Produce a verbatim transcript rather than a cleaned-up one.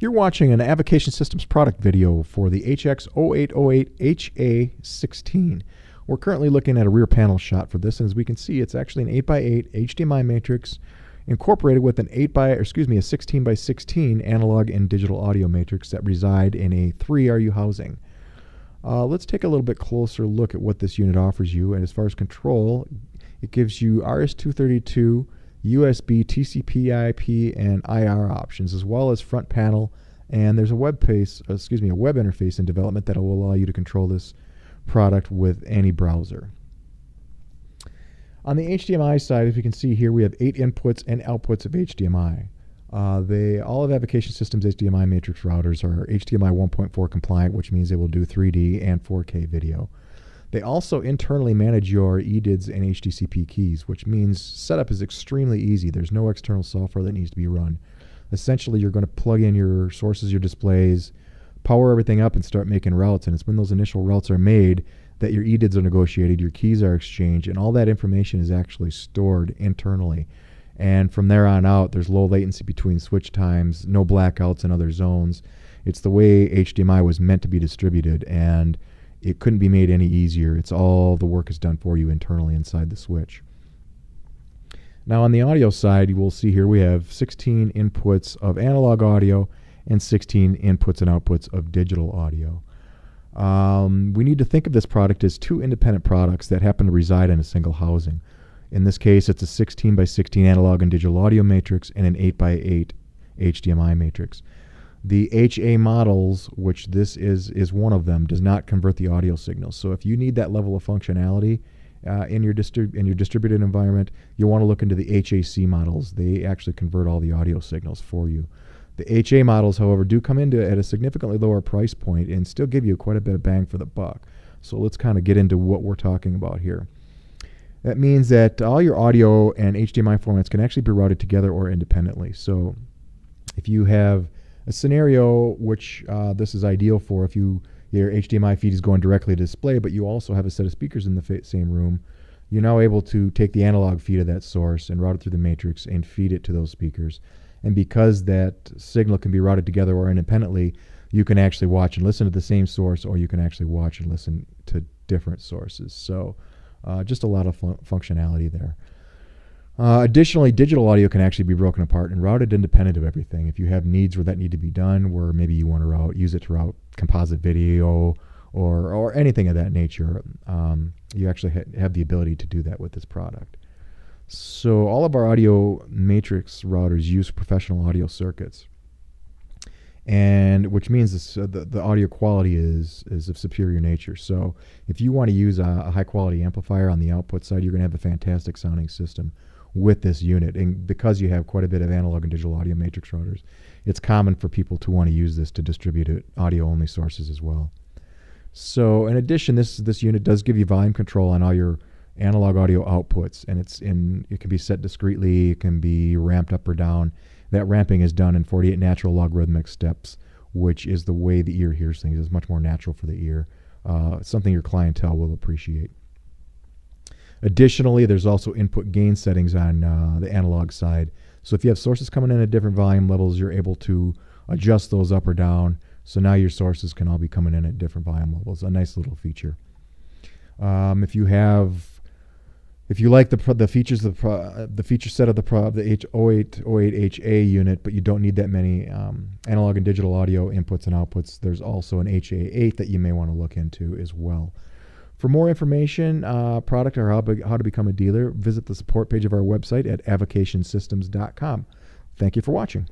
You're watching an Avocation Systems product video for the H X zero eight zero eight H A sixteen. We're currently looking at a rear panel shot for this, and as we can see, it's actually an eight by eight H D M I matrix incorporated with an eight by, excuse me, a sixteen by sixteen analog and digital audio matrix that reside in a three R U housing. Uh, let's take a little bit closer look at what this unit offers you. And as far as control, it gives you R S two thirty-two, U S B, T C P I P, and I R options, as well as front panel. And there's a web page, excuse me, a web interface in development that will allow you to control this product with any browser. On the H D M I side, as you can see here, we have eight inputs and outputs of H D M I. Uh, they, all of Avocation Systems H D M I matrix routers are H D M I one point four compliant, which means they will do three D and four K video. They also internally manage your E D I Ds and H D C P keys, which means setup is extremely easy. There's no external software that needs to be run. Essentially, you're going to plug in your sources, your displays, power everything up, and start making routes. And it's when those initial routes are made that your E D I Ds are negotiated, your keys are exchanged, and all that information is actually stored internally. And from there on out, there's low latency between switch times, no blackouts in other zones. It's the way H D M I was meant to be distributed, and it couldn't be made any easier. It's all the work is done for you internally inside the switch. Now on the audio side, you will see here we have sixteen inputs of analog audio and sixteen inputs and outputs of digital audio. Um, we need to think of this product as two independent products that happen to reside in a single housing. In this case, it's a sixteen by sixteen analog and digital audio matrix and an eight by eight H D M I matrix. The H A models, which this is, is one of them, does not convert the audio signals. So if you need that level of functionality uh, in, your distrib in your distributed environment, you'll want to look into the H A C models. They actually convert all the audio signals for you. The H A models, however, do come into at a significantly lower price point and still give you quite a bit of bang for the buck. So let's kind of get into what we're talking about here. That means that all your audio and H D M I formats can actually be routed together or independently. So if you have a scenario, which uh, this is ideal for, if you your H D M I feed is going directly to display, but you also have a set of speakers in the same room, you're now able to take the analog feed of that source and route it through the matrix and feed it to those speakers. And because that signal can be routed together or independently, you can actually watch and listen to the same source, or you can actually watch and listen to different sources. So uh, just a lot of fun functionality there. Uh, additionally, digital audio can actually be broken apart and routed independent of everything. If you have needs where that need to be done, where maybe you want to route, use it to route composite video or, or anything of that nature, um, you actually ha have the ability to do that with this product. So all of our audio matrix routers use professional audio circuits, and which means this, uh, the, the audio quality is, is of superior nature. So if you want to use a, a high quality amplifier on the output side, you're going to have a fantastic sounding system with this unit. And because you have quite a bit of analog and digital audio matrix routers, it's common for people to want to use this to distribute it, audio only sources as well. So in addition, this, this unit does give you volume control on all your analog audio outputs, and it's in it can be set discreetly, it can be ramped up or down. That ramping is done in forty-eight natural logarithmic steps, which is the way the ear hears things. It's much more natural for the ear. Uh, it's something your clientele will appreciate. Additionally, there's also input gain settings on uh, the analog side. So if you have sources coming in at different volume levels, you're able to adjust those up or down. So now your sources can all be coming in at different volume levels. A nice little feature. Um, if you have If you like the pro the features of the, pro the feature set of the pro the H zero eight zero eight H A unit, but you don't need that many um, analog and digital audio inputs and outputs, there's also an H A eight that you may want to look into as well. For more information, uh, product, or how, be how to become a dealer, visit the support page of our website at avocation systems dot com. Thank you for watching.